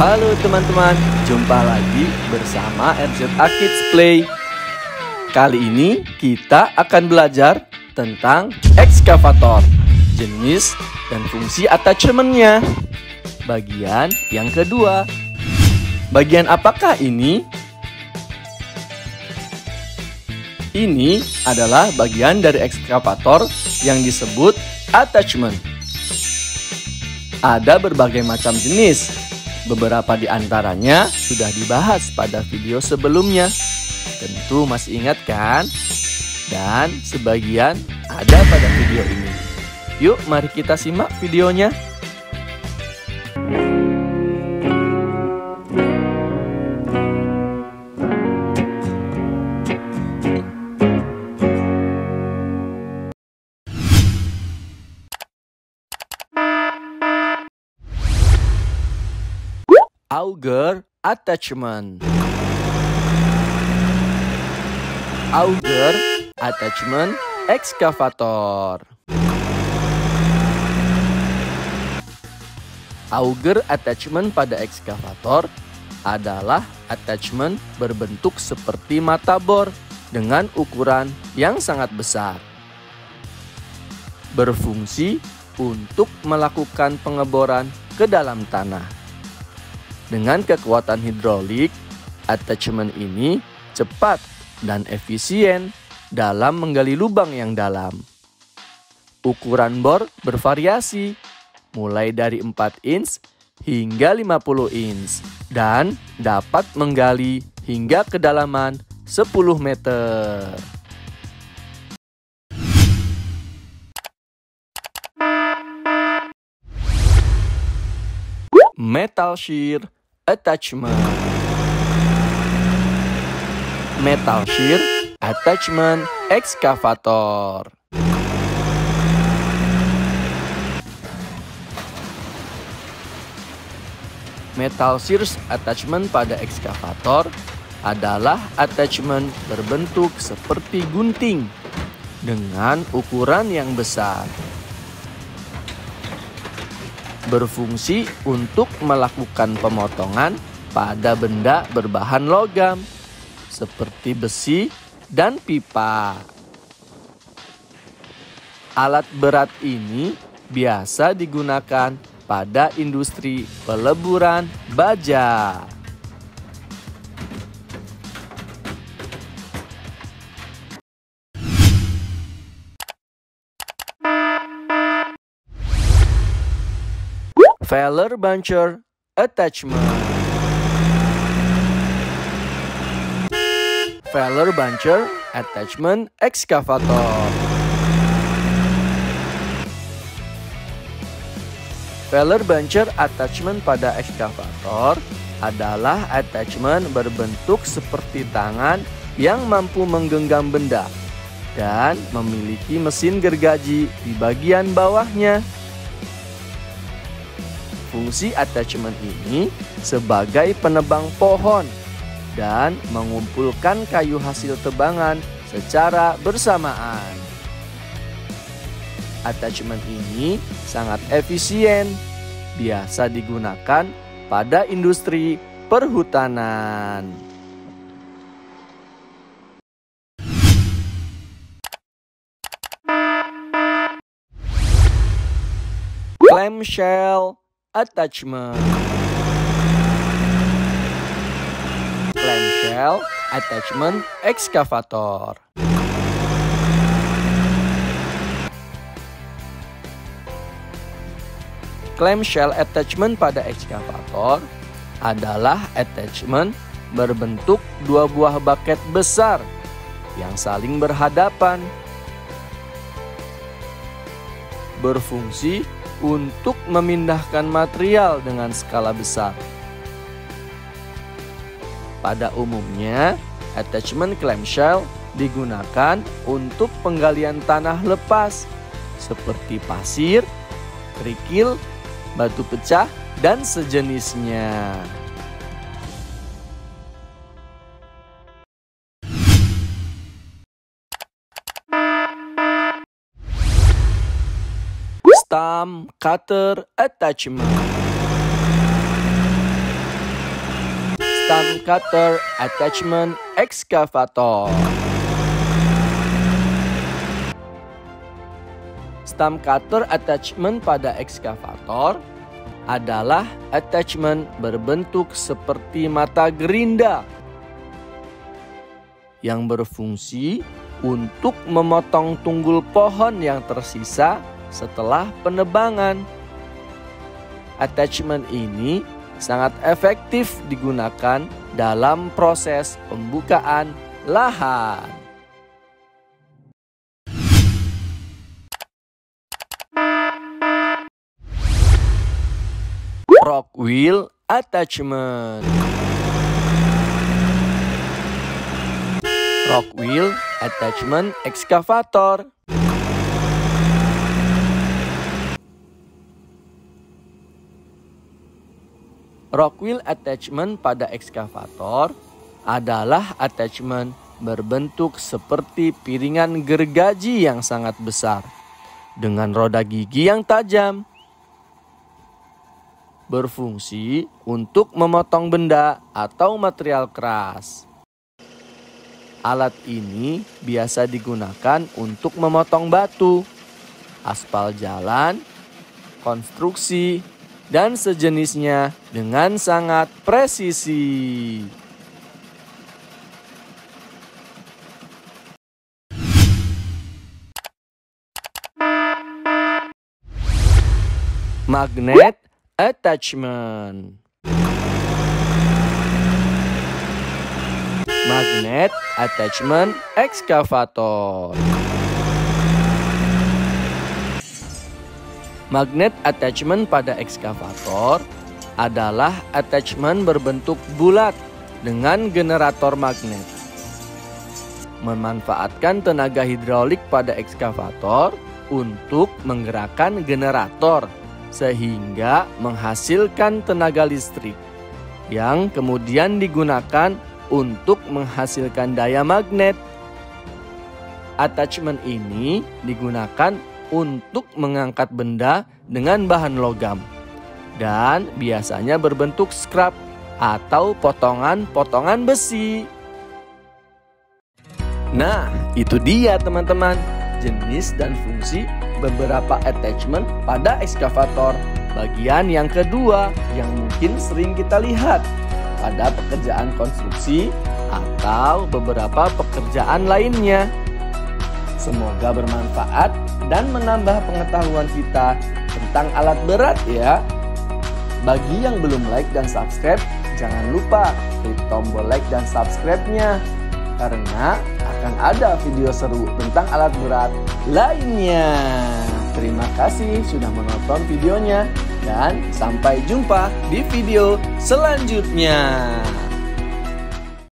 Halo teman-teman, jumpa lagi bersama RZA Kids Play. Kali ini kita akan belajar tentang ekskavator, jenis dan fungsi attachmentnya. Bagian yang kedua. Bagian apakah ini? Ini adalah bagian dari ekskavator yang disebut attachment. Ada berbagai macam jenis. Beberapa di antaranya sudah dibahas pada video sebelumnya. Tentu masih ingat kan? Dan sebagian ada pada video ini. Yuk mari kita simak videonya. Auger attachment. Auger attachment ekskavator. Auger attachment pada ekskavator adalah attachment berbentuk seperti mata bor dengan ukuran yang sangat besar. Berfungsi untuk melakukan pengeboran ke dalam tanah. Dengan kekuatan hidrolik, attachment ini cepat dan efisien dalam menggali lubang yang dalam. Ukuran bor bervariasi, mulai dari 4 inch hingga 50 inch dan dapat menggali hingga kedalaman 10 meter. Metal Shears attachment. Metal Shears attachment ekskavator. Metal Shears attachment pada ekskavator adalah attachment berbentuk seperti gunting dengan ukuran yang besar. Berfungsi untuk melakukan pemotongan pada benda berbahan logam seperti besi dan pipa. Alat berat ini biasa digunakan pada industri peleburan baja. Feller Buncher Attachment. Feller Buncher Attachment ekskavator. Feller Buncher Attachment pada ekskavator adalah attachment berbentuk seperti tangan yang mampu menggenggam benda dan memiliki mesin gergaji di bagian bawahnya. Fungsi attachment ini sebagai penebang pohon dan mengumpulkan kayu hasil tebangan secara bersamaan. Attachment ini sangat efisien, biasa digunakan pada industri perhutanan. Clamshell attachment. Clamshell attachment ekskavator. Clamshell attachment pada ekskavator adalah attachment berbentuk dua buah baket besar yang saling berhadapan. Berfungsi untuk memindahkan material dengan skala besar. Pada umumnya, attachment clamshell digunakan untuk penggalian tanah lepas seperti pasir, kerikil, batu pecah, dan sejenisnya. Stump Cutter Attachment. Stump Cutter Attachment Excavator. Stump Cutter Attachment pada excavator adalah attachment berbentuk seperti mata gerinda yang berfungsi untuk memotong tunggul pohon yang tersisa setelah penebangan. Attachment ini sangat efektif digunakan dalam proses pembukaan lahan. Rockwheel Attachment. Rockwheel Attachment Excavator. Rockwheel attachment pada ekskavator adalah attachment berbentuk seperti piringan gergaji yang sangat besar dengan roda gigi yang tajam. Berfungsi untuk memotong benda atau material keras. Alat ini biasa digunakan untuk memotong batu, aspal jalan, konstruksi, dan sejenisnya dengan sangat presisi. Magnet Attachment. Magnet Attachment Excavator. Magnet attachment pada ekskavator adalah attachment berbentuk bulat dengan generator magnet. Memanfaatkan tenaga hidrolik pada ekskavator untuk menggerakkan generator sehingga menghasilkan tenaga listrik yang kemudian digunakan untuk menghasilkan daya magnet. Attachment ini digunakan untuk mengangkat benda dengan bahan logam dan biasanya berbentuk scrap atau potongan-potongan besi. Nah, itu dia teman-teman, jenis dan fungsi beberapa attachment pada ekskavator. Bagian yang kedua yang mungkin sering kita lihat pada pekerjaan konstruksi atau beberapa pekerjaan lainnya. Semoga bermanfaat dan menambah pengetahuan kita tentang alat berat ya. Bagi yang belum like dan subscribe, jangan lupa klik tombol like dan subscribe-nya, karena akan ada video seru tentang alat berat lainnya. Terima kasih sudah menonton videonya dan sampai jumpa di video selanjutnya.